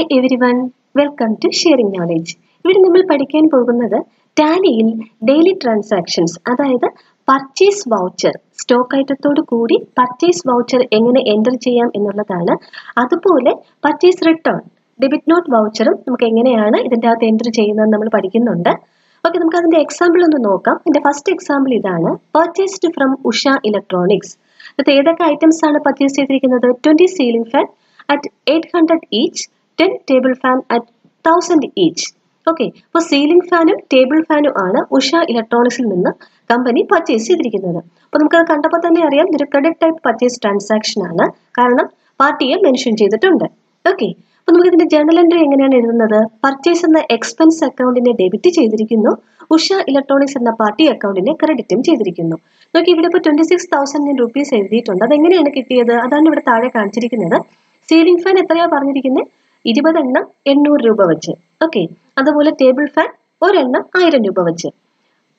Hi everyone, welcome to Sharing Knowledge. We will study Tally daily transactions. That is purchase voucher. Stock item purchase voucher engane enter cheyyam ennullathana. Adupole purchase return, debit note voucher namukku enganeyana idindathe enter cheyyunnathu nammal padikkunnundu. Okay, namukku adinte example onnu nokkam. Inde first example idana purchased from Usha Electronics. Athe edakka items aanu purchase cheyidirikkunnathu? 20 ceiling fan at 800 each, 10 table fan at 1000 each. Okay, so ceiling fan and table fan are Usha Electronics company purchase. So, we will see product type purchase transaction because party mentioned. Okay, so we will see journal entry purchase and the expense account in debit Usha Electronics and the party account in credit. Now, we will 26,000 rupees. That is ceiling fan etraya parnirikune 20800 രൂപ വെച്ച് okay അതുപോലെ table fan ഒരെണ്ണം 1000 രൂപ വെച്ച്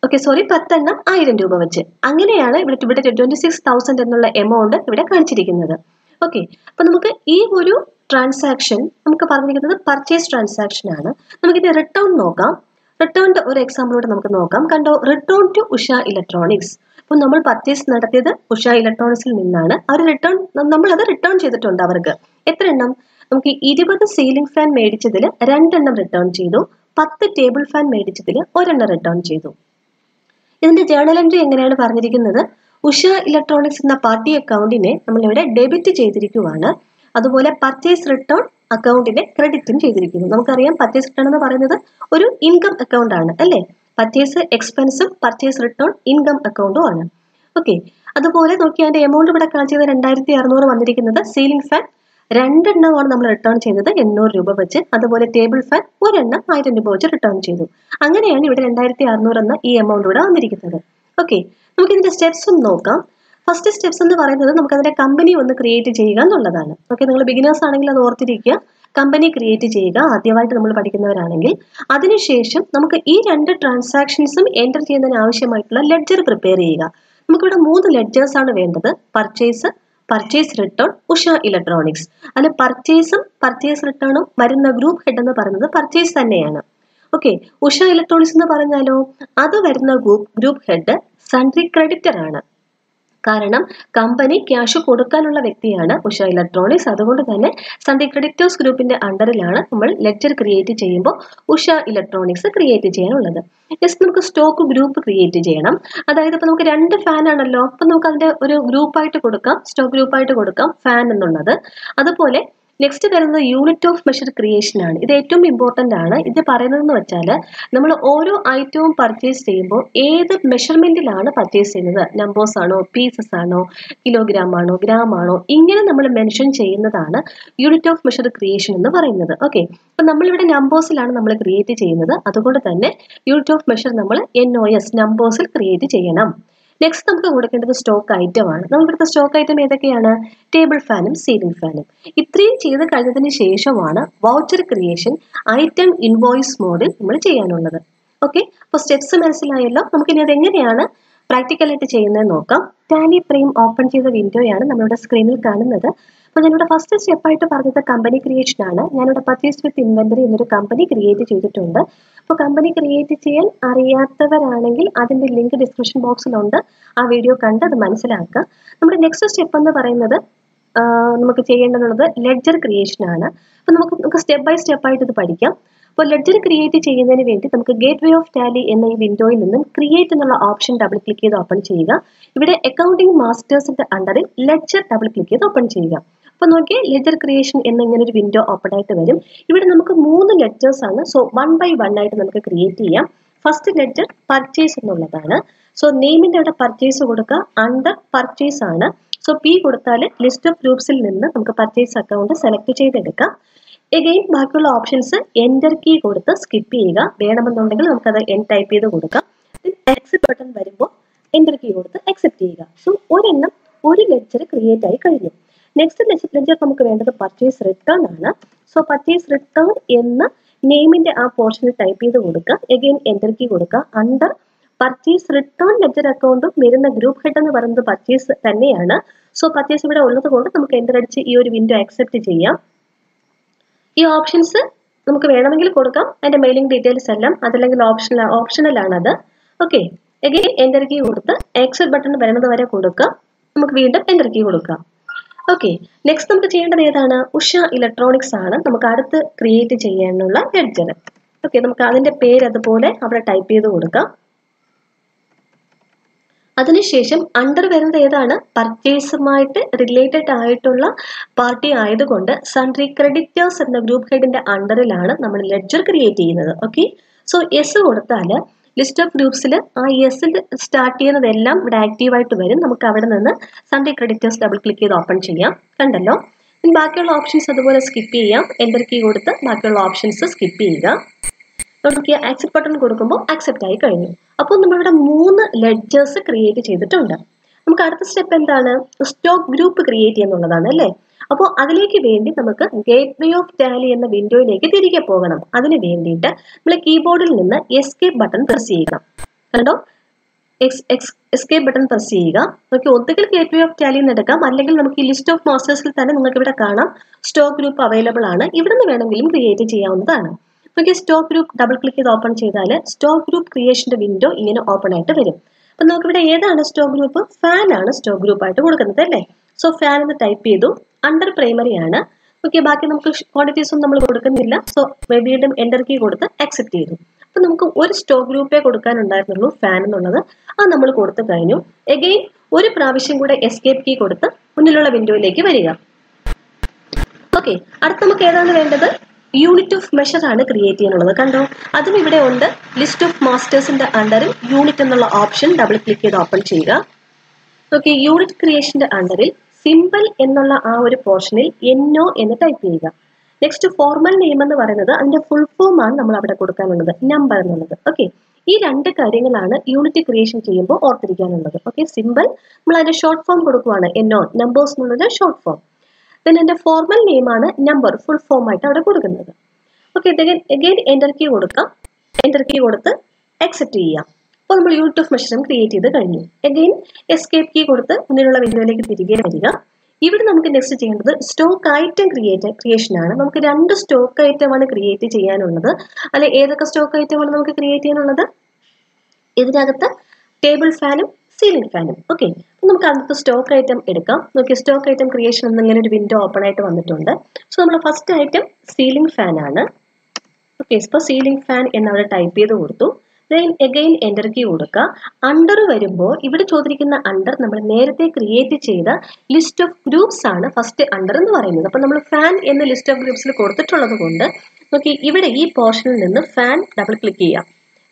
okay sorry 10 എണ്ണം 1000 രൂപ വെച്ച് അങ്ങനെയാണ് ഇവിടെ 26000 എന്നുള്ള amount ഇവിടെ കാണിച്ചിരിക്കുന്നത് ഓക്കേ അപ്പോൾ നമുക്ക് ഈ ഒരു ട്രാൻസാക്ഷൻ നമുക്ക് പറഞ്ഞിരിക്കുന്നത് പർച്ചേസ് ട്രാൻസാക്ഷൻ ആണ് നമുക്ക് ഇതിന്റെ റിട്ടേൺ നോക്കാം റിട്ടേൺന്റെ ഒരു എക്സാമ്പിൾ കൂടി നമുക്ക് നോക്കാം കണ്ടോ റിട്ടേൺ ടു ഉഷ ഇലക്ട്രോണിക്സ് അപ്പോൾ നമ്മൾ പർച്ചേസ് നടത്തിയത് ഉഷ ഇലക്ട്രോണിക്സിൽ നിന്നാണ് അവർ റിട്ടേൺ നമ്മൾ അത് റിട്ടേൺ ചെയ്തിട്ടുണ്ട് അവർക്ക് എത്രണ്ണം നമുക്ക് 20 സീലിംഗ് ഫാൻ മേടിച്ചതിൽ 2 എണ്ണം റിട്ടേൺ ചെയ്തു 10 ടേബിൾ ഫാൻ മേടിച്ചതിൽ 1 എണ്ണം റിട്ടേൺ ചെയ്തു ഇതിന്റെ ജേണൽ എൻട്രി എങ്ങനെയാണ് പറഞ്ഞിരിക്കുന്നത് ഉഷ ഇലക്ട്രോണിക്സ് എന്ന പാർട്ടി അക്കൗണ്ടിനെ നമ്മൾ ഇവിടെ ഡെബിറ്റ് ചെയ്തിരിക്കുകയാണ് അതുപോലെ പർച്ചേസ് റിട്ടേൺ അക്കൗണ്ടിനെ ക്രെഡിറ്റും ചെയ്തിരിക്കുന്നു നമുക്കറിയാം പർച്ചേസ് റിട്ടേൺ എന്ന് പറയുന്നത് ഒരു ഇൻകം അക്കൗണ്ട് ആണ് അല്ലേ purchase expense purchase return income അക്കൗണ്ടും ആണ് ഓക്കേ അതുപോലെ നോക്കിയാൽ അതിന്റെ amount ഇവിടെ കാണിച്ചത് 2600 വന്നിരിക്കുന്നത് സീലിംഗ് ഫാൻ 2 എണ്ണമാണ് നമ്മൾ റിട്ടേൺ ചെയ്തത് 800 രൂപ വെച്ച് അതുപോലെ ടേബിൾ ഫാൻ 1 എണ്ണം 1000 രൂപ വെച്ച് റിട്ടേൺ ചെയ്തു അങ്ങനെയാണ് ഇവിടെ 2600 എന്ന ഈ amount ഇവിടെ വന്നിരിക്കുന്നത് ഓക്കേ നമുക്ക് ഇതിന്റെ സ്റ്റെപ്സ് ഒന്ന് നോക്കാം ഫസ്റ്റ് സ്റ്റെപ്സ് എന്ന് പറയുന്നത് നമുക്ക് അതിന്റെ കമ്പനി ഒന്ന് ക്രിയേറ്റ് ചെയ്യുക എന്നുള്ളതാണ് ഓക്കേ നിങ്ങൾ ബിഗിനേഴ്സ് ആണെങ്കിൽ അത് ഓർത്തിരിക്കുക കമ്പനി ക്രിയേറ്റ് ചെയ്യുക ആദ്യമായിട്ട് നമ്മൾ പഠിക്കുന്നവരാണെങ്കിൽ അതിനുശേഷം നമുക്ക് ഈ രണ്ട് ട്രാൻസാക്ഷൻസും എൻറ്റർ ചെയ്യാൻ ആവശ്യമായിട്ടുള്ള ലെഡ്ജർ പ്രിപ്പയർ ചെയ്യുക നമുക്ക് ഇവിടെ 3 ലെഡ്ജേഴ്സ് ആണ് വേണ്ടത് purchase purchase return Usha electronics അല്ല പർച്ചേസും പർച്ചേസ് റിട്ടേണും വരുന്ന ഗ്രൂപ്പ് ഹെഡ് എന്ന് പറയുന്നത് പർച്ചേസ് തന്നെയാണ് ഓക്കേ ഉഷ ഇലക്ട്രോണിക്സ് എന്ന് പറഞ്ഞാലോ അത് വരുന്ന ഗ്രൂപ്പ് ഹെഡ് സൺട്രി ക്രെഡിറ്റർ ആണ് കാരണം കമ്പനി ക്യാഷ് കൊടുക്കാനുള്ള വ്യക്തിയാണ് ഉഷ ഇലക്ട്രോണിക്സ് അതുകൊണ്ട് തന്നെ സൺഡി ക്രെഡിറ്റേഴ്സ് ഗ്രൂപ്പിന്റെ അണ്ടറിലാണ് നമ്മൾ ലെഡ്ജർ ക്രിയേറ്റ് ചെയ്യുമ്പോൾ ഉഷ ഇലക്ട്രോണിക്സ് ക്രിയേറ്റ് ചെയ്യാനുള്ളത് നെക്സ്റ്റ് നമുക്ക് സ്റ്റോക്ക് ഗ്രൂപ്പ് ക്രിയേറ്റ് ചെയ്യണം അതായത് ഇപ്പോൾ നമുക്ക് 2 ഫാൻ ആണല്ലോ അപ്പോൾ നമുക്ക് അതിന്റെ ഒരു ഗ്രൂപ്പ് ആയിട്ട് കൊടുക്കാം സ്റ്റോക്ക് ഗ്രൂപ്പ് ആയിട്ട് കൊടുക്കാം ഫാൻ എന്നുള്ളത് അതുപോലെ നെക്സ്റ്റ് വരുന്നത് യൂണിറ്റ് ഓഫ് മെഷർ ക്രിയേഷൻ ആണ് ഇത് ഏറ്റവും ഇമ്പോർട്ടന്റ് ആണ് ഇത് പറയുന്നതെന്ന് വെച്ചാൽ നമ്മൾ ഓരോ ഐറ്റവും പർച്ചേസ് ചെയ്യുമ്പോൾ ഏത് മെഷർമെന്റിലാണ് പർച്ചേസ് ചെയ്യുന്നത് നമ്പേഴ്സ് ആണോ പീസസ് ആണോ കിലോഗ്രാം ആണോ ഗ്രാം ആണോ ഇങ്ങനെ നമ്മൾ മെൻഷൻ ചെയ്യുന്നതാണ് യൂണിറ്റ് ഓഫ് മെഷർ ക്രിയേഷൻ എന്ന് പറയുന്നത് ഓക്കേ അപ്പോൾ നമ്മൾ ഇവിടെ നമ്പേഴ്സിലാണ് നമ്മൾ ക്രിയേറ്റ് ചെയ്യുന്നത് അതുകൊണ്ട് തന്നെ യൂണിറ്റ് ഓഫ് മെഷർ നമ്മൾ NOS നമ്പേഴ്സിൽ ക്രിയേറ്റ് ചെയ്യണം നെക്സ്റ്റ് നമുക്ക് കൊടുക്കേണ്ടത് സ്റ്റോക്ക് ഐറ്റം ആണ് നമ്മൾ ഇവിടുത്തെ സ്റ്റോക്ക് ഐറ്റം ഏതൊക്കെയാണ് ടേബിൾ ഫാനും സീലിംഗ് ഫാനും ഇത്രയും ചെയ്ത് കഴിഞ്ഞതിന് ശേഷമാണ് വൗച്ചർ ക്രിയേഷൻ ഐറ്റം ഇൻവോയ്സ് മോഡിൽ നമ്മൾ ചെയ്യാനുള്ളത് ഓക്കേ അപ്പോൾ സ്റ്റെപ്സ് മനസ്സിലായല്ലോ നമുക്ക് ഇനി അത് എങ്ങനെയാണ് പ്രാക്ടിക്കലായിട്ട് ചെയ്യുന്നത് നോക്കാം ടാലി പ്രീം ഓപ്പൺ ചെയ്ത വിൻഡോയാണ് നമ്മളുടെ സ്ക്രീനിൽ കാണുന്നത് അപ്പോൾ ഞാൻ ഇവിടെ ഫസ്റ്റ് സ്റ്റെപ്പ് ആയിട്ട് പറഞ്ഞത് കമ്പനി ക്രിയേഷൻ ആണ് ഞാൻ ഇവിടെ പർച്ചേസ് വിത്ത് ഇൻവെന്ററി എന്നൊരു കമ്പനി ക്രിയേറ്റ് ചെയ്തിട്ടുണ്ട് അപ്പോൾ കമ്പനി ക്രിയേറ്റ് ചെയ്യാൻ അറിയാത്തവരാണെങ്കിൽ അതിന്റെ ലിങ്ക് ഡിസ്ക്രിപ്ഷൻ ബോക്സിലുണ്ട് ആ വീഡിയോ കണ്ട് അത് മനസ്സിലാക്കുക നമ്മുടെ നെക്സ്റ്റ് സ്റ്റെപ്പ് എന്ന് പറയുന്നത് നമുക്ക് ചെയ്യേണ്ടതുള്ളത് ലെഡ്ജർ ക്രിയേഷൻ ആണ് അപ്പോൾ നമുക്ക് സ്റ്റെപ്പ് ബൈ സ്റ്റെപ്പ് ആയിട്ട് ഇത് പഠിക്കാം അപ്പോൾ ലെഡ്ജർ ക്രിയേറ്റ് ചെയ്യുന്നതിന് വേണ്ടി നമുക്ക് ഗേറ്റ്വേ ഓഫ് ടാലി എന്ന ഈ വിൻഡോയിൽ നിന്നും ക്രിയേറ്റ് എന്നുള്ള ഓപ്ഷൻ ഡബിൾ ക്ലിക്ക് ചെയ്ത് ഓപ്പൺ ചെയ്യുക ഇവിടെ അക്കൗണ്ടിംഗ് മാസ്റ്റേഴ്സിന്റെ അണ്ടറിൽ ലെഡ്ജർ ഡബിൾ ക്ലിക്ക് ചെയ്ത് ഓപ്പൺ ചെയ്യുക അപ്പോൾ നോക്കിയേ ലെഡ്ജർ ക്രിയേഷൻ എന്ന ഇങ്ങനെ ഒരു വിൻഡോ ഓപ്പൺ ആയിട്ട് വരും ഇവിടെ നമുക്ക് 3 ലെഡ്ജേഴ്സ് ആണ് സോ 1 by 1 ആയിട്ട് നമുക്ക് ക്രിയേറ്റ് ചെയ്യാം ഫസ്റ്റ് ലെഡ്ജർ പർച്ചേസ് എന്നുള്ളതാണ് സോ നെയിമിന്റെ അവിടെ പർച്ചേസ് കൊടുക്കുക അണ്ടർ പർച്ചേസ് ആണ് സോ P കൊടുത്താൽ ലിസ്റ്റ് ഓഫ് ഗ്രൂപ്പ്സിൽ നിന്ന് നമുക്ക് പർച്ചേസ് അക്കൗണ്ട് സെലക്ട് ചെയ്തെടുക്കാം എഗെയിൻ ബാക്കിയുള്ള ഓപ്ഷൻസ് എൻ്റർ കീ കൊടുത്ത് സ്കിപ്പ് ചെയ്യുക വേണമെന്നുണ്ടെങ്കിൽ നമുക്കത് എൻ ടൈപ്പ് ചെയ്ത് കൊടുക്കാം എക്സിറ്റ് ബട്ടൺ വരുമ്പോൾ എൻ്റർ കീ കൊടുത്ത് അക്സെപ്റ്റ് ചെയ്യുക സോ ഒരെണ്ണം ഒരു ലെഡ്ജർ ക്രിയേറ്റ് ആയി കഴിഞ്ഞു നെക്സ്റ്റ് ലെഡ്ജർ നമുക്ക് വേണ്ടത് പർച്ചേസ് റിട്ടേൺ ആണ് സോ പർച്ചേസ് റിട്ടേൺ എന്ന നെയിമിന്റെ ആ പോർഷനിൽ ടൈപ്പ് ചെയ്ത് കൊടുക്കുക എഗെയിൻ എൻ്റർ കീ കൊടുക്കുക അണ്ടർ പർച്ചേസ് റിട്ടേൺ ലെഡ്ജർ അക്കൗണ്ടും വരുന്ന ഗ്രൂപ്പ് ഹെഡ് എന്ന് പറയുന്നത് പർച്ചേസ് തന്നെയാണ് സോ പർച്ചേസ് ഇവിടെ ഉള്ളത് കൊണ്ട് നമുക്ക് എൻ്റർ അടിച്ച് ഈ ഒരു വിൻഡോ അക്സെപ്റ്റ് ചെയ്യാം ഈ ഓപ്ഷൻസ് നമുക്ക് വേണമെങ്കിൽ കൊടുക്കാം. അതിന്റെ മെയിലിംഗ് ഡീറ്റെയിൽസ് എല്ലാം അതല്ലെങ്കിൽ ഓപ്ഷണലാണത്. ഓക്കെ, എഗെയിൻ എൻ്റർ കീ കൊടുത്ത് എക്സിറ്റ് ബട്ടൺ വരുന്നത് വരെ കൊടുക്കാം. നമുക്ക് വീണ്ടും എൻ്റർ കീ കൊടുക്കാം. ഓക്കെ, നെക്സ്റ്റ് നമുക്ക് ചെയ്യേണ്ടത് ഏതാണ്? ഉഷ ഇലക്ട്രോണിക്സ് ആണ് നമുക്ക് അടുത്ത് ക്രിയേറ്റ് ചെയ്യാനുള്ള ഹെഡ്ജർ. ഓക്കെ, നമുക്ക് അതിന്റെ പേര് അതുപോലെ അവിടെ ടൈപ്പ് ചെയ്ത് കൊടുക്കാം. അതിനുശേഷം അണ്ടർ വരുന്നത് ഏതാണ്? പർച്ചേസുമായിട്ട് റിലേറ്റഡ് ആയിട്ടുള്ള പാർട്ടി ആയതുകൊണ്ട് സൺട്രി ക്രെഡിറ്റേഴ്സ് എന്ന ഗ്രൂപ്പ് ഹെഡിന്റെ അണ്ടറിലാണ് നമ്മൾ ലെഡ്ജർ ക്രിയേറ്റ് ചെയ്യുന്നത്. ഓക്കെ, സോ എസ് കൊടുത്താൽ ലിസ്റ്റ് ഓഫ് ഗ്രൂപ്പ്സിൽ ആ എസിൽ സ്റ്റാർട്ട് ചെയ്യുന്നതെല്ലാം ഇവിടെ ആക്റ്റീവായിട്ട് വരും. നമുക്ക് അവിടെ നിന്ന് സൺഡേ ക്രെഡിറ്റേഴ്സ് ഡബിൾ ക്ലിക്ക് ചെയ്ത് ഓപ്പൺ ചെയ്യാം. കണ്ടല്ലോ. ഇനി ബാക്കിയുള്ള ഓപ്ഷൻസ് അതുപോലെ സ്കിപ്പ് ചെയ്യാം. എൻ്റർ കീ കൊടുത്ത് ബാക്കിയുള്ള ഓപ്ഷൻസ് സ്കിപ്പ് ചെയ്യുക. നമുക്ക് ആക്സെപ്റ്റ് ബട്ടൺ കൊടുക്കുമ്പോൾ ആക്സെപ്റ്റ് ആയി കഴിഞ്ഞു. അപ്പോൾ നമ്മളിവിടെ 3 ലെഡ്ജേഴ്സ് ക്രിയേറ്റ് ചെയ്തിട്ടുണ്ട്. നമുക്ക് അടുത്ത സ്റ്റെപ്പ് എന്താണ്? സ്റ്റോക്ക് ഗ്രൂപ്പ് ക്രിയേറ്റ് ചെയ്യുന്നുള്ളതാണ് അല്ലേ. അപ്പോൾ അതിലേക്ക് വേണ്ടി നമുക്ക് ഗേറ്റ് വേ ഓഫ് ടാലി എന്ന വിൻഡോയിലേക്ക് തിരികെ പോകണം. അതിന് വേണ്ടിയിട്ട് നമ്മൾ കീബോർഡിൽ നിന്ന് എസ്കേപ്പ് ബട്ടൺ പ്രസ് ചെയ്യണം. കണ്ടോ, എസ്കേപ്പ് ബട്ടൺ പ്രസ് ചെയ്യുക. നമുക്ക് ഒന്നുകിൽ ഗേറ്റ് വേ ഓഫ് ടാലി എന്ന് എടുക്കാം, അല്ലെങ്കിൽ നമുക്ക് ഈ ലിസ്റ്റ് ഓഫ് മാസ്റ്റേഴ്സിൽ തന്നെ നിങ്ങൾക്ക് ഇവിടെ കാണാം സ്റ്റോക്ക് ഗ്രൂപ്പ് അവൈലബിൾ ആണ്. ഇവിടെ നിന്ന് വേണമെങ്കിലും ക്രിയേറ്റ് ചെയ്യാവുന്നതാണ്. നമുക്ക് സ്റ്റോക്ക് ഗ്രൂപ്പ് ഡബിൾ ക്ലിക്ക് ചെയ്ത് ഓപ്പൺ ചെയ്താൽ സ്റ്റോക്ക് ഗ്രൂപ്പ് ക്രിയേഷൻ്റെ വിൻഡോ ഇങ്ങനെ ഓപ്പൺ ആയിട്ട് വരും. അപ്പം നമുക്കിവിടെ ഏതാണ് സ്റ്റോക്ക് ഗ്രൂപ്പ്? ഫാൻ ആണ് സ്റ്റോക്ക് ഗ്രൂപ്പ് ആയിട്ട് കൊടുക്കുന്നത് അല്ലേ. സോ ഫാൻ എന്ന് ടൈപ്പ് ചെയ്തു. അണ്ടർ പ്രൈമറി ആണ്. ഓക്കെ, ബാക്കി നമുക്ക് ക്വാണ്ടിറ്റീസ് ഒന്നും നമ്മൾ കൊടുക്കുന്നില്ല. സോ വീണ്ടും എൻ്റർ കീ കൊടുത്ത് അക്സെപ്റ്റ് ചെയ്തു. അപ്പം നമുക്ക് ഒരു സ്റ്റോക്ക് ഗ്രൂപ്പേ കൊടുക്കാനുണ്ടായിരുന്നുള്ളൂ ഫാൻ എന്നുള്ളത്. അത് നമ്മൾ കൊടുത്തു കഴിഞ്ഞു. എഗെയിൻ ഒരു പ്രാവശ്യം കൂടെ എസ്കേപ്പ് കീ കൊടുത്ത് മുന്നിലുള്ള വിൻഡോയിലേക്ക് വരിക. ഓക്കെ, അടുത്ത നമുക്ക് ഏതാണ് വേണ്ടത്? യൂണിറ്റ് ഓഫ് മെഷർ ആണ് ക്രിയേറ്റ് ചെയ്യാനുള്ളത്. കണ്ടോ, അതും ഇവിടെ ഉണ്ട്. ലിസ്റ്റ് ഓഫ് മാസ്റ്റേഴ്സിൻ്റെ അണ്ടറിൽ യൂണിറ്റ് എന്നുള്ള ഓപ്ഷൻ ഡബിൾ ക്ലിക്ക് ചെയ്ത് ഓപ്പൺ ചെയ്യുക. ഓക്കെ, യൂണിറ്റ് ക്രിയേഷൻ്റെ അണ്ടറിൽ സിമ്പിൾ എന്നുള്ള ആ ഒരു പോർഷനിൽ എന്നോ എന്ന് ടൈപ്പ് ചെയ്യുക. നെക്സ്റ്റ് ഫോർമൽ നെയിം എന്ന് പറയുന്നത് അതിന്റെ ഫുൾ ഫോം ആണ് നമ്മൾ അവിടെ കൊടുക്കാനുള്ളത്, നമ്പർ എന്നുള്ളത്. ഓക്കെ, ഈ 2 കാര്യങ്ങളാണ് യൂണിറ്റ് ക്രിയേഷൻ ചെയ്യുമ്പോൾ ഓർത്തിരിക്കാനുള്ളത്. ഓക്കെ, സിമ്പിൾ നമ്മൾ അതിന്റെ ഷോർട്ട് ഫോം കൊടുക്കുവാണ്, എന്നോ നമ്പേഴ്സ് എന്നുള്ളത് ഷോർട്ട് ഫോം. പിന്നെ അതിന്റെ ഫോർമൽ നെയിം ആണ് നമ്പർ ഫുൾ ഫോം ആയിട്ട് അവിടെ കൊടുക്കുന്നത്. ഓക്കെ, എഗെയിൻ എൻ്റർ കീ കൊടുക്കാം. എൻ്റർ കീ കൊടുത്ത് അക്സെപ്റ്റ് ചെയ്യാം. അപ്പോൾ നമ്മൾ യൂണിറ്റ് ഓഫ് മെഷറും ക്രിയേറ്റ് ചെയ്ത് കഴിഞ്ഞു. എഗെയിൻ എസ്കേപ്പ് കീ കൊടുത്ത് മുന്നിലുള്ള വിൻഡോയിലേക്ക് തിരികെ വരിക. ഇവിടെ നമുക്ക് നെക്സ്റ്റ് ചെയ്യേണ്ടത് സ്റ്റോക്ക് ഐറ്റം ക്രിയേഷൻ ആണ്. നമുക്ക് 2 സ്റ്റോക്ക് ഐറ്റമാണ് ക്രിയേറ്റ് ചെയ്യാനുള്ളത്. അല്ലെ, ഏതൊക്കെ സ്റ്റോക്ക് ഐറ്റമാണ് നമുക്ക് ക്രിയേറ്റ് ചെയ്യാനുള്ളത്? ഇതിനകത്ത് ടേബിൾ ഫാനും സീലിംഗ് ഫാനും. ഓക്കെ, നമുക്ക് അടുത്ത സ്റ്റോക്ക് ഐറ്റം എടുക്കാം. നോക്കി സ്റ്റോക്ക് ഐറ്റം ക്രിയേഷൻ എന്നിങ്ങനെ ഒരു വിൻഡോ ഓപ്പൺ ആയിട്ട് വന്നിട്ടുണ്ട്. സോ നമ്മൾ ഫസ്റ്റ് ഐറ്റം സീലിംഗ് ഫാൻ ആണ്. ഓക്കെ, ഇപ്പോൾ സീലിംഗ് ഫാൻ എന്നവിടെ ടൈപ്പ് ചെയ്ത് കൊടുത്തു. എഗെയിൻ എൻ്റർ കീ കൊടുക്കുക. അണ്ടർ വരുമ്പോൾ ഇവിടെ ചോദിക്കുന്ന അണ്ടർ നമ്മൾ നേരത്തെ ക്രിയേറ്റ് ചെയ്ത ലിസ്റ്റ് ഓഫ് ഗ്രൂപ്പ്സ് ആണ് ഫസ്റ്റ് അണ്ടർ എന്ന് പറയുന്നത്. അപ്പം നമ്മൾ ഫാൻ എന്ന ലിസ്റ്റ് ഓഫ് ഗ്രൂപ്പ്സിൽ കൊടുത്തിട്ടുള്ളത് കൊണ്ട് നോക്കി ഇവിടെ ഈ പോർഷനിൽ നിന്ന് ഫാൻ ഡബിൾ ക്ലിക്ക് ചെയ്യാം.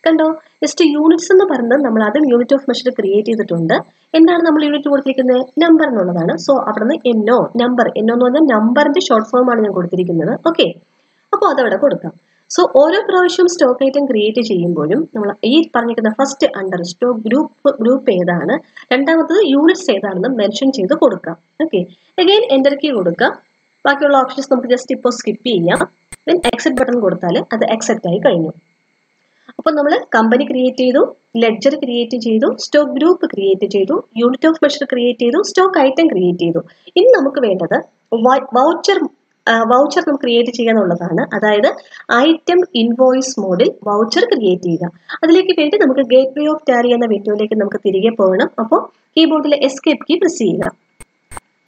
കണ്ടോ, ജസ്റ്റ് യൂണിറ്റ്സ് എന്ന് പറയുന്നത് നമ്മൾ ആദ്യം യൂണിറ്റ് ഓഫ് മെഷർ ക്രിയേറ്റ് ചെയ്തിട്ടുണ്ട്. എന്താണ് നമ്മൾ യൂണിറ്റ് കൊടുത്തിരിക്കുന്നത്? നമ്പർ എന്നുള്ളതാണ്. സോ അവിടെ നിന്ന് എന്നോ നമ്പർ, എന്നോ എന്ന് പറഞ്ഞാൽ നമ്പറിന്റെ ഷോർട്ട് ഫോം ആണ് ഞാൻ കൊടുത്തിരിക്കുന്നത്. ഓക്കെ, അപ്പോൾ അതവിടെ കൊടുക്കാം. സോ ഓരോ പ്രാവശ്യം സ്റ്റോക്ക് ഐറ്റം ക്രിയേറ്റ് ചെയ്യുമ്പോഴും നമ്മൾ ഈ പറഞ്ഞിരിക്കുന്ന ഫസ്റ്റ് അണ്ടർ സ്റ്റോക്ക് ഗ്രൂപ്പ് ഏതാണ്, രണ്ടാമത്തത് യൂണിറ്റ്സ് ഏതാണെന്ന് മെൻഷൻ ചെയ്ത് കൊടുക്കാം. ഓക്കെ, എഗെയിൻ എൻ്റർ കീ കൊടുക്കുക. ബാക്കിയുള്ള ഓപ്ഷൻസ് നമുക്ക് ജസ്റ്റ് ഇപ്പോൾ സ്കിപ്പ് ചെയ്യാം. ദെൻ അക്സെപ്റ്റ് ബട്ടൺ കൊടുത്താൽ അത് അക്സെപ്റ്റ് ആയി കഴിഞ്ഞു. അപ്പോൾ നമ്മൾ കമ്പനി ക്രിയേറ്റ് ചെയ്തു, ലെഡ്ജർ ക്രിയേറ്റ് ചെയ്തു, സ്റ്റോക്ക് ഗ്രൂപ്പ് ക്രിയേറ്റ് ചെയ്തു, യൂണിറ്റ് ഓഫ് മെഷർ ക്രിയേറ്റ് ചെയ്തു, സ്റ്റോക്ക് ഐറ്റം ക്രിയേറ്റ് ചെയ്തു. ഇനി നമുക്ക് വേണ്ടത് വൗച്ചർ നമുക്ക് ക്രിയേറ്റ് ചെയ്യാന്നുള്ളതാണ്. അതായത് ഐറ്റം ഇൻവോയ്സ് മോഡിൽ വൗച്ചർ ക്രിയേറ്റ് ചെയ്യുക. അതിലേക്ക് വേണ്ടി നമുക്ക് ഗേറ്റ് വേ ഓഫ് ടാലി എന്ന വിൻഡോയിലേക്ക് നമുക്ക് തിരികെ പോകണം. അപ്പോൾ കീബോർഡിൽ എസ്കേപ്പ് കീ പ്രസ് ചെയ്യുക.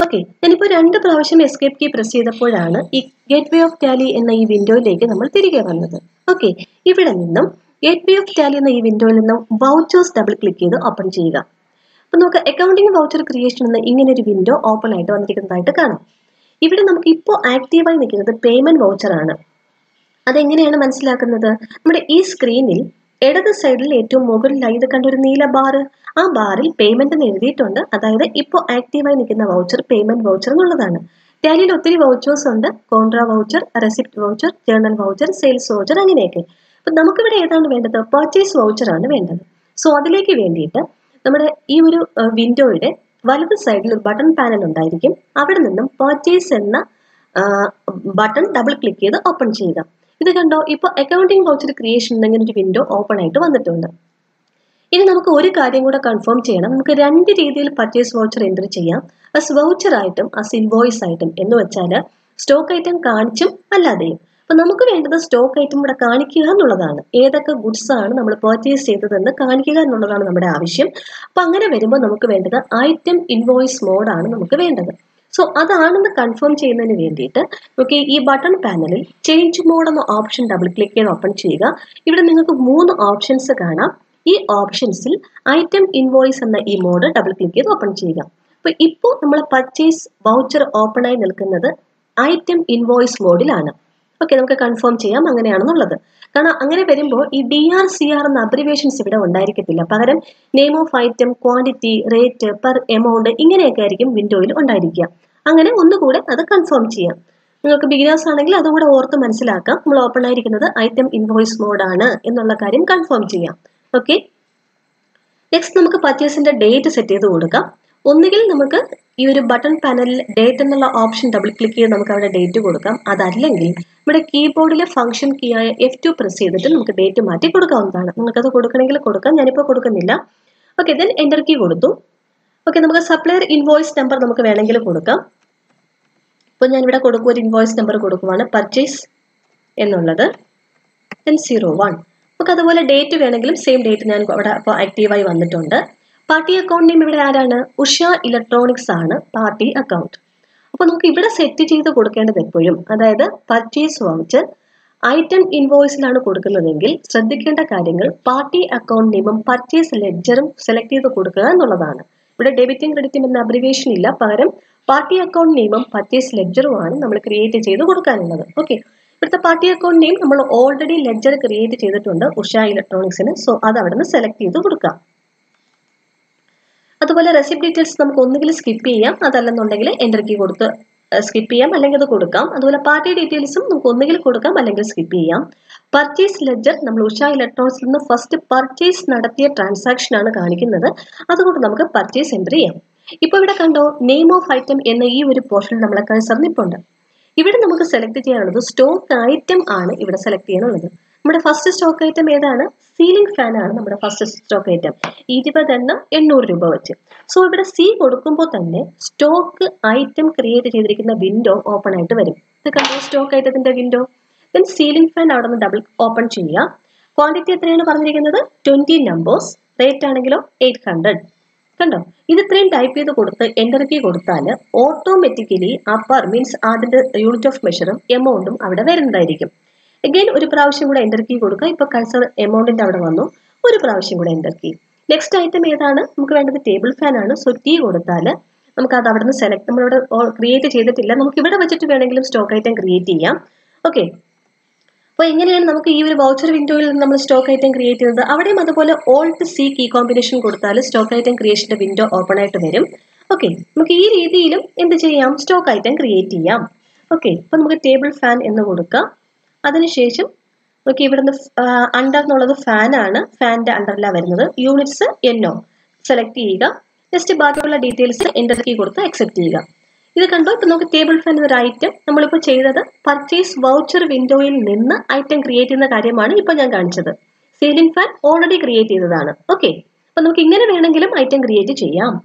ഓക്കെ, ഞാനിപ്പോൾ 2 പ്രാവശ്യം എസ്കേപ്പ് കീ പ്രസ് ചെയ്തപ്പോഴാണ് ഈ ഗേറ്റ് വേ ഓഫ് ടാലി എന്ന ഈ വിൻഡോയിലേക്ക് നമ്മൾ തിരികെ വന്നത്. ഓക്കെ, ഇവിടെ നിന്നും ഗേറ്റ് വേ ഓഫ് ടാലി എന്ന ഈ വിൻഡോയിൽ നിന്നും വൗച്ചേഴ്സ് ഡബിൾ ക്ലിക്ക് ചെയ്ത് ഓപ്പൺ ചെയ്യുക. അപ്പോൾ നമുക്ക് അക്കൗണ്ടിങ് വൗച്ചർ ക്രിയേഷൻ എന്ന ഇങ്ങനെ ഒരു വിൻഡോ ഓപ്പൺ ആയിട്ട് വന്നിരിക്കുന്നതായിട്ട് കാണാം. ഇവിടെ നമുക്ക് ഇപ്പോൾ ആക്റ്റീവായി നിൽക്കുന്നത് പേയ്മെന്റ് വൗച്ചർ ആണ്. അതെങ്ങനെയാണ് മനസ്സിലാക്കുന്നത്? നമ്മുടെ ഈ സ്ക്രീനിൽ ഇടത് സൈഡിൽ ഏറ്റവും മുകളിലായി ഇത് കണ്ടൊരു നീല ബാറ്, ആ ബാറിൽ പേയ്മെന്റ് എന്ന് എഴുതിയിട്ടുണ്ട്. അതായത് ഇപ്പോൾ ആക്റ്റീവായി നിൽക്കുന്ന വൗച്ചർ പേയ്മെന്റ് വൗച്ചർ എന്നുള്ളതാണ്. ടാലിയിൽ ഒത്തിരി വൗച്ചേഴ്സ് ഉണ്ട്. Contra voucher, receipt voucher, journal voucher, sales voucher, അങ്ങനെയൊക്കെ. അപ്പം നമുക്കിവിടെ ഏതാണ് വേണ്ടത്? പർച്ചേസ് വൗച്ചർ ആണ് വേണ്ടത്. സോ അതിലേക്ക് വേണ്ടിയിട്ട് നമ്മുടെ ഈ ഒരു വിൻഡോയുടെ വലത് സൈഡിൽ ഒരു ബട്ടൺ പാനൽ ഉണ്ടായിരിക്കും. അവിടെ നിന്നും പർച്ചേസ് എന്ന ബട്ടൺ ഡബിൾ ക്ലിക്ക് ചെയ്ത് ഓപ്പൺ ചെയ്യുക. ഇത് കണ്ടോ, ഇപ്പോൾ അക്കൗണ്ടിങ് വൗച്ചർ ക്രിയേഷൻ എന്നിങ്ങനെ ഒരു വിൻഡോ ഓപ്പൺ ആയിട്ട് വന്നിട്ടുണ്ട്. ഇനി നമുക്ക് ഒരു കാര്യം കൂടെ കൺഫേം ചെയ്യണം. നമുക്ക് 2 രീതിയിൽ പർച്ചേസ് വൗച്ചർ എൻ്റർ ചെയ്യാം. അസ് വൗച്ചർ ആയിട്ടും അസ് ഇൻവോയ്സ് ആയിട്ടും. എന്ന് വെച്ചാൽ സ്റ്റോക്ക് ഐറ്റം കാണിച്ചും അല്ലാതെയും. അപ്പോൾ നമുക്ക് വേണ്ടത് സ്റ്റോക്ക് ഐറ്റം ഇവിടെ കാണിക്കുക എന്നുള്ളതാണ്, ഏതൊക്കെ ഗുഡ്സ് ആണ് നമ്മൾ പർച്ചേസ് ചെയ്തതെന്ന് കാണിക്കുക എന്നുള്ളതാണ് നമ്മുടെ ആവശ്യം. അപ്പോൾ അങ്ങനെ വരുമ്പോൾ നമുക്ക് വേണ്ടത് ഐറ്റം ഇൻവോയ്സ് മോഡാണ് നമുക്ക് വേണ്ടത്. സോ അതാണെന്ന് കൺഫേം ചെയ്യുന്നതിന് വേണ്ടിയിട്ട് നമുക്ക് ഈ ബട്ടൺ പാനലിൽ ചേഞ്ച് മോഡ് എന്ന ഓപ്ഷൻ ഡബിൾ ക്ലിക്ക് ചെയ്ത് ഓപ്പൺ ചെയ്യുക. ഇവിടെ നിങ്ങൾക്ക് 3 ഓപ്ഷൻസ് കാണാം. ഈ ഓപ്ഷൻസിൽ ഐറ്റം ഇൻവോയ്സ് എന്ന ഈ മോഡ് ഡബിൾ ക്ലിക്ക് ചെയ്ത് ഓപ്പൺ ചെയ്യുക. അപ്പോൾ ഇപ്പോൾ നമ്മൾ പർച്ചേസ് വൗച്ചർ ഓപ്പൺ ആയി നിൽക്കുന്നത് ഐറ്റം ഇൻവോയ്സ് മോഡിലാണ്. ഓക്കെ, നമുക്ക് കൺഫേം ചെയ്യാം അങ്ങനെയാണെന്നുള്ളത്. കാരണം അങ്ങനെ വരുമ്പോൾ ഈ DRCR എന്ന അബ്രിവേഷൻസ് ഇവിടെ ഉണ്ടായിരിക്കത്തില്ല. പകരം name of item, quantity, rate, per amount ഇങ്ങനെയൊക്കെ ആയിരിക്കും വിൻഡോയിൽ ഉണ്ടായിരിക്കുക. അങ്ങനെ ഒന്നുകൂടെ അത് കൺഫേം ചെയ്യാം. നിങ്ങൾക്ക് ബിഗിനേഴ്സ് ആണെങ്കിൽ അതുകൂടെ ഓർത്ത് മനസ്സിലാക്കാം നമ്മൾ ഓപ്പൺ ആയിരിക്കുന്നത് ഐറ്റം ഇൻവോയ്സ് മോഡാണ് എന്നുള്ള കാര്യം കൺഫേം ചെയ്യാം. ഓക്കെ, നെക്സ്റ്റ് നമുക്ക് പർച്ചേസിന്റെ ഡേറ്റ് സെറ്റ് ചെയ്ത് കൊടുക്കാം. ഒന്നുകിൽ നമുക്ക് ഈ ഒരു ബട്ടൺ പാനലിൽ ഡേറ്റ് എന്നുള്ള ഓപ്ഷൻ ഡബിൾ ക്ലിക്ക് ചെയ്ത് നമുക്ക് അവിടെ ഡേറ്റ് കൊടുക്കാം. അതല്ലെങ്കിൽ നമ്മുടെ കീബോർഡിലെ ഫംഗ്ഷൻ കീ ആയ F2 പ്രസ് ചെയ്തിട്ട് നമുക്ക് ഡേറ്റ് മാറ്റി കൊടുക്കാവുന്നതാണ്. നിങ്ങൾക്കത് കൊടുക്കണമെങ്കിൽ കൊടുക്കാം, ഞാനിപ്പോൾ കൊടുക്കുന്നില്ല. ഓക്കെ, ദെൻ എൻ്റർ കീ കൊടുത്തു. ഓക്കെ, നമുക്ക് സപ്ലയർ ഇൻവോയ്സ് നമ്പർ നമുക്ക് വേണമെങ്കിൽ കൊടുക്കാം. ഇപ്പോൾ ഞാനിവിടെ കൊടുക്കുക, ഒരു ഇൻവോയ്സ് നമ്പർ കൊടുക്കുവാണ്, പർച്ചേസ് എന്നുള്ളത്, ദെൻ 01. നമുക്ക് അതുപോലെ ഡേറ്റ് വേണമെങ്കിലും സെയിം ഡേറ്റ് ഞാൻ അവിടെ ഇപ്പോൾ ആക്റ്റീവായി വന്നിട്ടുണ്ട്. പാർട്ടി അക്കൗണ്ട് നെയിം ഇവിടെ ആരാണ്? ഉഷ ഇലക്ട്രോണിക്സ് ആണ് പാർട്ടി അക്കൗണ്ട്. അപ്പോൾ നമുക്ക് ഇവിടെ സെറ്റ് ചെയ്ത് കൊടുക്കേണ്ടത് എപ്പോഴും, അതായത് പർച്ചേസ് വൗച്ചർ ഐറ്റം ഇൻവോയ്സിലാണ് കൊടുക്കുന്നതെങ്കിൽ ശ്രദ്ധിക്കേണ്ട കാര്യങ്ങൾ പാർട്ടി അക്കൗണ്ട് നെയിമും പർച്ചേസ് ലെഡ്ജറും സെലക്ട് ചെയ്ത് കൊടുക്കുക എന്നുള്ളതാണ്. ഇവിടെ ഡെബിറ്റും ക്രെഡിറ്റും എന്ന അബ്രിവേഷൻ ഇല്ല, പകരം പാർട്ടി അക്കൗണ്ട് നെയിമും പർച്ചേസ് ലെഡ്ജറുമാണ് നമ്മൾ ക്രിയേറ്റ് ചെയ്ത് കൊടുക്കാനുള്ളത്. ഓക്കെ, ഇവിടുത്തെ പാർട്ടി അക്കൗണ്ട് നെയിം നമ്മൾ ഓൾറെഡി ലെഡ്ജർ ക്രിയേറ്റ് ചെയ്തിട്ടുണ്ട് ഉഷ ഇലക്ട്രോണിക്സിന്. സോ അത് അവിടെ നിന്ന് സെലക്ട് ചെയ്ത് കൊടുക്കാം. അതുപോലെ റെസിപ്റ്റ് ഡീറ്റെയിൽസ് നമുക്ക് ഒന്നുകിൽ സ്കിപ്പ് ചെയ്യാം, അതല്ലെന്നുണ്ടെങ്കിൽ എൻ്റർ കീ കൊടുത്ത് സ്കിപ്പ് ചെയ്യാം, അല്ലെങ്കിൽ അത് കൊടുക്കാം. അതുപോലെ പാർട്ടി ഡീറ്റെയിൽസും നമുക്ക് ഒന്നുകിൽ കൊടുക്കാം, അല്ലെങ്കിൽ സ്കിപ്പ് ചെയ്യാം. പർച്ചേസ് ലെഡ്ജർ നമ്മൾ ഉഷ ഇലക്ട്രോണിക്സിൽ നിന്ന് ഫസ്റ്റ് പർച്ചേസ് നടത്തിയ ട്രാൻസാക്ഷൻ ആണ് കാണിക്കുന്നത്, അതുകൊണ്ട് നമുക്ക് പർച്ചേസ് എൻ്റർ ചെയ്യാം. ഇപ്പോൾ ഇവിടെ കണ്ടോ നെയിം ഓഫ് ഐറ്റം എന്ന ഈ ഒരു പോർഷൻ നമ്മളെ കൺസർന്നിപ്പുണ്ട്. ഇവിടെ നമുക്ക് സെലക്ട് ചെയ്യാനുള്ളത് സ്റ്റോക്ക് ഐറ്റം ആണ്. ഇവിടെ സെലക്ട് ചെയ്യാനുള്ളത് നമ്മുടെ ഫസ്റ്റ് സ്റ്റോക്ക് ഐറ്റം ഏതാണ്? സീലിംഗ് ഫാൻ ആണ് നമ്മുടെ ഫസ്റ്റ് സ്റ്റോക്ക് ഐറ്റം, 20 എണ്ണം 800 രൂപ വെച്ച്. സോ ഇവിടെ സി കൊടുക്കുമ്പോൾ തന്നെ സ്റ്റോക്ക് ഐറ്റം ക്രിയേറ്റ് ചെയ്തിരിക്കുന്ന വിൻഡോ ഓപ്പൺ ആയിട്ട് വരും. ഇത് കണ്ടോ സ്റ്റോക്ക് ഐറ്റത്തിന്റെ വിൻഡോ. ദെൻ സീലിംഗ് ഫാൻ അവിടെ നിന്ന് ഡബിൾ ഓപ്പൺ ചെയ്യുക. ക്വാണ്ടിറ്റി എത്രയാണ് പറഞ്ഞിരിക്കുന്നത്? 20 നമ്പേഴ്സ്. റേറ്റ് ആണെങ്കിലോ 800. കണ്ടോ, ഇത് ഇത്രയും ടൈപ്പ് ചെയ്ത് കൊടുത്ത് എൻ്റർ കീ കൊടുത്താൽ ഓട്ടോമാറ്റിക്കലി അപ്പർ മീൻസ് അതിൻ്റെ യൂണിറ്റ് ഓഫ് മെഷറും എമൗണ്ടും അവിടെ വരുന്നതായിരിക്കും. അഗൈൻ ഒരു പ്രാവശ്യം കൂടെ എൻ്റർ കീ കൊടുക്കുക. ഇപ്പോൾ കഴ്സർ എമൗണ്ടിൻ്റെ അവിടെ വന്നു. ഒരു പ്രാവശ്യം കൂടെ എൻ്റർ കീ. നെക്സ്റ്റ് ഐറ്റം ഏതാണ്? നമുക്ക് വേണ്ടത് ടേബിൾ ഫാൻ ആണ്. സോ ടി കൊടുത്താൽ നമുക്ക് അത് അവിടെ നിന്ന് സെലക്ട്, നമ്മളിവിടെ ക്രിയേറ്റ് ചെയ്തിട്ടില്ല, നമുക്ക് ഇവിടെ വെച്ചിട്ട് വേണമെങ്കിലും സ്റ്റോക്ക് ഐറ്റം ക്രിയേറ്റ് ചെയ്യാം. ഓക്കെ, അപ്പോൾ എങ്ങനെയാണ് നമുക്ക് ഈ ഒരു വൗച്ചർ വിൻഡോയിൽ നമ്മൾ സ്റ്റോക്ക് ഐറ്റം ക്രിയേറ്റ് ചെയ്തത്? അവിടെയും അതുപോലെ ഓൾട്ട് സി കീ കോമ്പിനേഷൻ കൊടുത്താൽ സ്റ്റോക്ക് ഐറ്റം ക്രിയേഷൻ്റെ വിൻഡോ ഓപ്പൺ ആയിട്ട് വരും. ഓക്കെ, നമുക്ക് ഈ രീതിയിലും എന്ത് ചെയ്യാം? സ്റ്റോക്ക് ഐറ്റം ക്രിയേറ്റ് ചെയ്യാം. ഓക്കെ, അപ്പോൾ നമുക്ക് ടേബിൾ ഫാൻ എന്ന് കൊടുക്കാം. അതിനുശേഷം നമുക്ക് ഇവിടുന്ന് അണ്ടർ എന്നുള്ളത് ഫാനാണ്, ഫാനിൻ്റെ അണ്ടറില വരുന്നത്. യൂണിറ്റ്സ് എന്നോ സെലക്ട് ചെയ്യുക. ജസ്റ്റ് ബാക്കിയുള്ള ഡീറ്റെയിൽസ് എൻ്റർ കീ കൊടുത്ത് അക്സെപ്റ്റ് ചെയ്യുക. ഇത് കണ്ടോ, ഇപ്പോൾ നമുക്ക് ടേബിൾ ഫാൻ ഒരു ഐറ്റം നമ്മളിപ്പോൾ ചെയ്തത് പർച്ചേസ് വൗച്ചർ വിൻഡോയിൽ നിന്ന് ഐറ്റം ക്രിയേറ്റ് ചെയ്യുന്ന കാര്യമാണ് ഇപ്പോൾ ഞാൻ കാണിച്ചത്. സീലിംഗ് ഫാൻ ഓൾറെഡി ക്രിയേറ്റ് ചെയ്തതാണ്. ഓക്കെ, അപ്പോൾ നമുക്ക് ഇങ്ങനെ വേണമെങ്കിലും ഐറ്റം ക്രിയേറ്റ് ചെയ്യാം.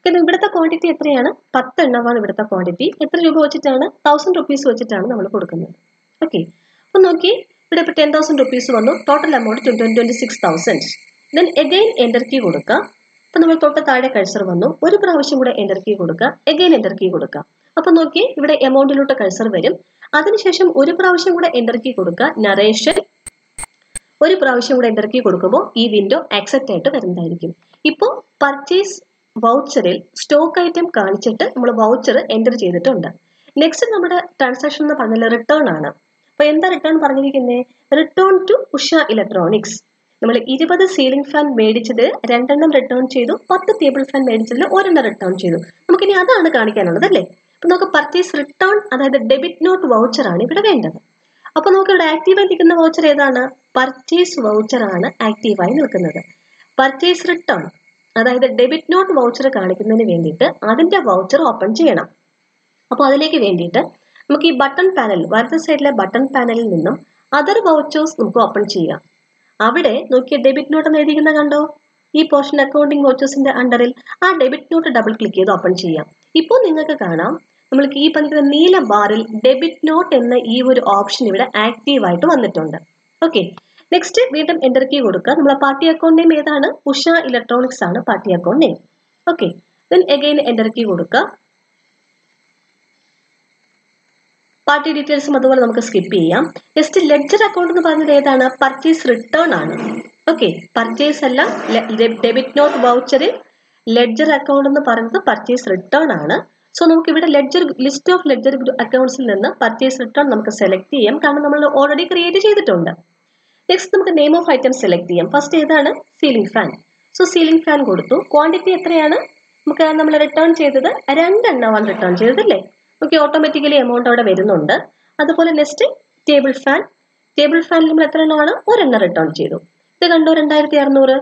ഓക്കെ, ഇവിടുത്തെ ക്വാണ്ടിറ്റി എത്രയാണ്? 10 എണ്ണമാണ് ഇവിടുത്തെ ക്വാണ്ടിറ്റി. എത്ര രൂപ വെച്ചിട്ടാണ്? 1000 റുപ്പീസ് വെച്ചിട്ടാണ് നമ്മൾ കൊടുക്കുന്നത്. ഓക്കെ, അപ്പം നോക്കി ഇവിടെ ഇപ്പോൾ 10,000 റുപ്പീസ് വന്നു. Total amount 26,000. Then again enter key കൊടുക്കുക. അപ്പം നമ്മൾ തൊട്ട് താഴെ കഴ്സർ വന്നു. ഒരു പ്രാവശ്യം കൂടെ എൻ്റർ കീ കൊടുക്കുക. എഗെയിൻ എൻ്റർ കീ കൊടുക്കുക. അപ്പം നോക്കി ഇവിടെ എമൗണ്ടിലോട്ട് കഴ്സർ വരും. അതിനുശേഷം ഒരു പ്രാവശ്യം കൂടെ എൻ്റർ കീ കൊടുക്കുക. നറേഷൻ ഒരു പ്രാവശ്യം കൂടെ എൻ്റർ കീ കൊടുക്കുമ്പോൾ ഈ വിൻഡോ ആക്സെപ്റ്റ് ആയിട്ട് വരുന്നതായിരിക്കും. ഇപ്പോൾ പർച്ചേസ് വൗച്ചറിൽ സ്റ്റോക്ക് ഐറ്റം കാണിച്ചിട്ട് നമ്മൾ വൗച്ചർ എൻ്റർ ചെയ്തിട്ടുണ്ട്. നെക്സ്റ്റ് നമ്മുടെ ട്രാൻസാക്ഷൻ എന്ന് പറഞ്ഞാൽ റിട്ടേൺ ആണ്. അപ്പോൾ എന്താ റിട്ടേൺ പറഞ്ഞിരിക്കുന്നത്? Return to Usha electronics. നമ്മൾ 20 സീലിംഗ് ഫാൻ മേടിച്ചത് 2 എണ്ണം റിട്ടേൺ ചെയ്തു, 10 ടേബിൾ ഫാൻ മേടിച്ചതിൽ 1 എണ്ണം റിട്ടേൺ ചെയ്തു. നമുക്കിനി അതാണ് കാണിക്കാനുള്ളത് അല്ലേ? അപ്പോൾ നമുക്ക് പർച്ചേസ് റിട്ടേൺ, അതായത് ഡെബിറ്റ് നോട്ട് വൗച്ചർ ആണ് ഇവിടെ വേണ്ടത്. അപ്പോൾ നമുക്ക് ഇവിടെ ആക്റ്റീവായി നിൽക്കുന്ന വൗച്ചർ ഏതാണ്? പർച്ചേസ് വൗച്ചർ ആണ് ആക്റ്റീവായി നിൽക്കുന്നത്. പർച്ചേസ് റിട്ടേൺ അതായത് ഡെബിറ്റ് നോട്ട് വൗച്ചർ കാണിക്കുന്നതിന് വേണ്ടിയിട്ട് അതിൻ്റെ വൗച്ചർ ഓപ്പൺ ചെയ്യണം. അപ്പോൾ അതിലേക്ക് വേണ്ടിയിട്ട് നമുക്ക് ഈ ബട്ടൺ പാനൽ, വലത് സൈഡിലെ ബട്ടൺ പാനലിൽ നിന്നും അതർ വൗച്ചേഴ്സ് നമുക്ക് ഓപ്പൺ ചെയ്യാം. അവിടെ നോക്കിയ ഡെബിറ്റ് നോട്ട് എഴുതിയിരിക്കുന്നത് കണ്ടോ? ഈ പോർഷൻ അക്കൗണ്ടിങ് വൗച്ചേഴ്സിന്റെ അണ്ടറിൽ ആ ഡെബിറ്റ് നോട്ട് ഡബിൾ ക്ലിക്ക് ചെയ്ത് ഓപ്പൺ ചെയ്യാം. ഇപ്പോൾ നിങ്ങൾക്ക് കാണാം നമ്മൾക്ക് ഈ പണിക്കുന്ന നീല ബാറിൽ ഡെബിറ്റ് നോട്ട് എന്ന ഈ ഒരു ഓപ്ഷൻ ഇവിടെ ആക്റ്റീവ് ആയിട്ട് വന്നിട്ടുണ്ട്. ഓക്കെ, നെക്സ്റ്റ് വീണ്ടും എൻ്റർ കീ കൊടുക്കുക. നമ്മളെ പാർട്ടി അക്കൗണ്ട് നെയിം ഏതാണ്? ഉഷ ഇലക്ട്രോണിക്സ് ആണ് party account name. Okay, then again enter key കൊടുക്കുക. പാർട്ടി ഡീറ്റെയിൽസും അതുപോലെ നമുക്ക് സ്കിപ്പ് ചെയ്യാം. നെക്സ്റ്റ് ലെഡ്ജർ അക്കൗണ്ട് എന്ന് പറഞ്ഞത് ഏതാണ്? പർച്ചേസ് റിട്ടേൺ ആണ്. ഓക്കെ, പർച്ചേസ് അല്ല, ഡെബിറ്റ് നോട്ട് വൗച്ചറിൽ ലെഡ്ജർ അക്കൗണ്ട് എന്ന് പറയുന്നത് പർച്ചേസ് റിട്ടേൺ ആണ്. സോ നമുക്ക് ഇവിടെ ലെഡ്ജർ ലിസ്റ്റ് ഓഫ് ലെഡ്ജർ അക്കൗണ്ട്സിൽ നിന്ന് പർച്ചേസ് റിട്ടേൺ നമുക്ക് സെലക്ട് ചെയ്യാം, കാരണം നമ്മൾ ഓൾറെഡി ക്രിയേറ്റ് ചെയ്തിട്ടുണ്ട്. നെക്സ്റ്റ് നമുക്ക് നെയിം ഓഫ് ഐറ്റം സെലക്ട് ചെയ്യാം. ഫസ്റ്റ് ഏതാണ്? Ceiling fan. So ceiling fan കൊടുത്തു. ക്വാണ്ടിറ്റി എത്രയാണ്? നമുക്ക് നമ്മൾ റിട്ടേൺ ചെയ്തത് 2 എണ്ണമാണ് റിട്ടേൺ ചെയ്തതല്ലേ. ഓക്കെ, ഓട്ടോമാറ്റിക്കലി എമൗണ്ട് അവിടെ വരുന്നുണ്ട്. അതുപോലെ നെക്സ്റ്റ് ടേബിൾ ഫാൻ. ടേബിൾ ഫാനിൽ നമ്മൾ എത്ര എണ്ണമാണ്? 1 എണ്ണം റിട്ടേൺ ചെയ്തു. ഇത് കണ്ടോ, 2600.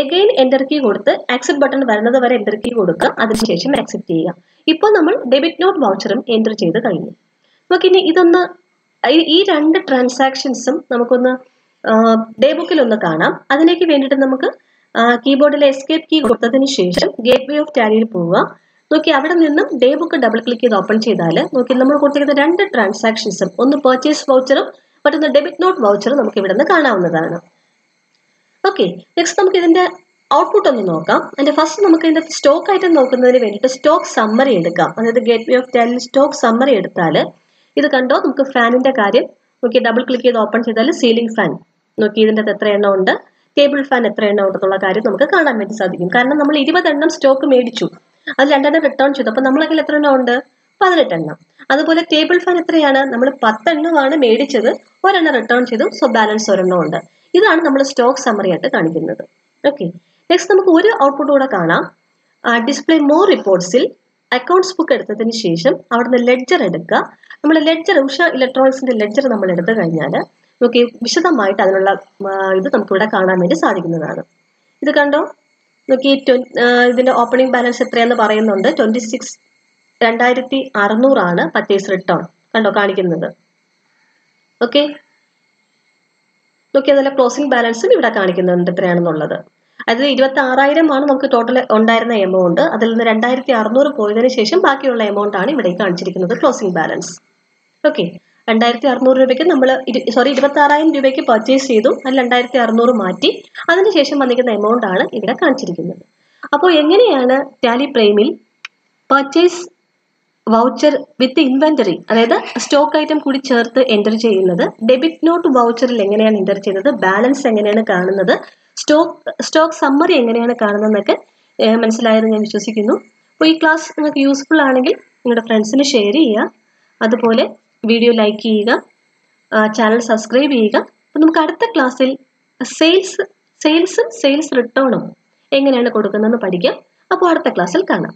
എഗെയിൻ എൻ്റർ കീ കൊടുത്ത് ആക്സെപ്റ്റ് ബട്ടൺ വരുന്നത് വരെ എൻ്റർ കീ കൊടുക്കുക, അതിനുശേഷം ആക്സെപ്റ്റ് ചെയ്യുക. ഇപ്പോൾ നമ്മൾ ഡെബിറ്റ് നോട്ട് വൗച്ചറും എൻ്റർ ചെയ്ത് കഴിഞ്ഞു. നമുക്കിനി ഇതൊന്ന് ഈ 2 ട്രാൻസാക്ഷൻസും നമുക്കൊന്ന് ഡേ ബുക്കിലൊന്ന് കാണാം. അതിലേക്ക് വേണ്ടിയിട്ട് നമുക്ക് കീബോർഡിലെ എസ്കേപ്പ് കീ കൊടുത്തതിന് ശേഷം ഗേറ്റ് വേ ഓഫ് ടാലിയിൽ പോവുക. നോക്കി അവിടെ നിന്നും ഡേ ബുക്ക് ഡബിൾ ക്ലിക്ക് ചെയ്ത് ഓപ്പൺ ചെയ്താൽ നോക്കി നമ്മൾ കൊടുത്തിരിക്കുന്ന 2 ട്രാൻസാക്ഷൻസും, ഒന്ന് പർച്ചേസ് വൗച്ചറും മറ്റൊന്ന് ഡെബിറ്റ് നോട്ട് വൗച്ചറും നമുക്ക് ഇവിടെ നിന്ന് കാണാവുന്നതാണ്. ഓക്കെ, നെക്സ്റ്റ് നമുക്ക് ഇതിന്റെ ഔട്ട്പുട്ട് ഒന്ന് നോക്കാം. അതിന്റെ ഫസ്റ്റ് നമുക്ക് ഇതിന്റെ സ്റ്റോക്ക് ഐറ്റം നോക്കുന്നതിന് വേണ്ടിയിട്ട് സ്റ്റോക്ക് സമ്മറി എടുക്കാം. അതായത് ഗേറ്റ് വേ ഓഫ് ടാലിൽ സ്റ്റോക്ക് സമ്മറി എടുത്താൽ ഇത് കണ്ടോ, നമുക്ക് ഫാനിന്റെ കാര്യം നോക്കി ഡബിൾ ക്ലിക്ക് ചെയ്ത് ഓപ്പൺ ചെയ്താൽ സീലിംഗ് ഫാൻ നോക്കി ഇതിൻ്റെ അകത്ത് എത്ര എണ്ണം ഉണ്ട്, ടേബിൾ ഫാൻ എത്ര എണ്ണം ഉണ്ടെന്നുള്ള കാര്യം നമുക്ക് കാണാൻ വേണ്ടി സാധിക്കും. കാരണം നമ്മൾ 20 എണ്ണം സ്റ്റോക്ക് മേടിച്ചു, അത് 2 എണ്ണം റിട്ടേൺ ചെയ്തു. അപ്പോൾ നമ്മളെ കയ്യിൽ എത്ര എണ്ണം ഉണ്ട്? 18 എണ്ണം. അതുപോലെ ടേബിൾ ഫാൻ എത്രയാണ്? നമ്മൾ 10 എണ്ണമാണ് മേടിച്ചത്, 1 എണ്ണം റിട്ടേൺ ചെയ്തു. സോ ബാലൻസ് 1 എണ്ണം ഉണ്ട്. ഇതാണ് നമ്മൾ സ്റ്റോക്ക് സമ്മറി ആയിട്ട് കാണിക്കുന്നത്. ഓക്കെ, നെക്സ്റ്റ് നമുക്ക് ഒരു ഔട്ട്പുട്ട് കൂടെ കാണാം. ഡിസ്പ്ലേ മോർ റിപ്പോർട്ട്സിൽ അക്കൗണ്ട്സ് ബുക്ക് എടുത്തതിന് ശേഷം അവിടുന്ന് ലെഡ്ജർ എടുക്കുക. നമ്മൾ ലെഡ്ജർ, ഉഷ ഇലക്ട്രോണിക്സിന്റെ ലെഡ്ജർ നമ്മൾ എടുത്തു കഴിഞ്ഞാൽ നോക്കി വിശദമായിട്ട് അതിനുള്ള ഇത് നമുക്കിവിടെ കാണാൻ വേണ്ടി സാധിക്കുന്നതാണ്. ഇത് കണ്ടോ, നോക്കി ഇതിന്റെ ഓപ്പണിംഗ് ബാലൻസ് എത്രയാന്ന് പറയുന്നുണ്ട്. 26,600 പർച്ചേസ് റിട്ടേൺ കണ്ടോ കാണിക്കുന്നത്. ഓക്കെ, നോക്കി അതിലെ ക്ലോസിംഗ് ബാലൻസും ഇവിടെ കാണിക്കുന്നുണ്ട് എത്രയാണെന്നുള്ളത്. അതിൽ 26,000 ആണ് നമുക്ക് ടോട്ടൽ ഉണ്ടായിരുന്ന എമൗണ്ട്. അതിൽ നിന്ന് 2,600 പോയതിനു ശേഷം ബാക്കിയുള്ള എമൗണ്ട് ആണ് ഇവിടെ കാണിച്ചിരിക്കുന്നത് ക്ലോസിംഗ് ബാലൻസ്. ഓക്കെ, 2,600 രൂപയ്ക്ക് നമ്മൾ 26,000 രൂപയ്ക്ക് പർച്ചേസ് ചെയ്തു. അത് 2,600 മാറ്റി അതിനുശേഷം വന്നിരിക്കുന്ന എമൗണ്ട് ആണ് ഇവിടെ കാണിച്ചിരിക്കുന്നത്. അപ്പോൾ എങ്ങനെയാണ് ടാലി പ്രൈമിൽ പർച്ചേസ് വൗച്ചർ വിത്ത് ഇൻവെന്ററി, അതായത് സ്റ്റോക്ക് ഐറ്റം കൂടി ചേർത്ത് എൻ്റർ ചെയ്യുന്നത്, ഡെബിറ്റ് നോട്ട് വൗച്ചറിൽ എങ്ങനെയാണ് എൻ്റർ ചെയ്യുന്നത്, ബാലൻസ് എങ്ങനെയാണ് കാണുന്നത്, സ്റ്റോക്ക് സമ്മറി എങ്ങനെയാണ് കാണുന്നതെന്നൊക്കെ മനസ്സിലായെന്ന് ഞാൻ വിശ്വസിക്കുന്നു. അപ്പോൾ ഈ ക്ലാസ് നിങ്ങൾക്ക് യൂസ്ഫുൾ ആണെങ്കിൽ നിങ്ങളുടെ ഫ്രണ്ട്സിന് ഷെയർ ചെയ്യുക. അതുപോലെ വീഡിയോ ലൈക്ക് ചെയ്യുക, ചാനൽ സബ്സ്ക്രൈബ് ചെയ്യുക. അപ്പം നമുക്ക് അടുത്ത ക്ലാസ്സിൽ സെയിൽസും സെയിൽസ് റിട്ടേണും എങ്ങനെയാണ് കൊടുക്കുന്നതെന്ന് പഠിക്കാം. അപ്പോൾ അടുത്ത ക്ലാസ്സിൽ കാണാം.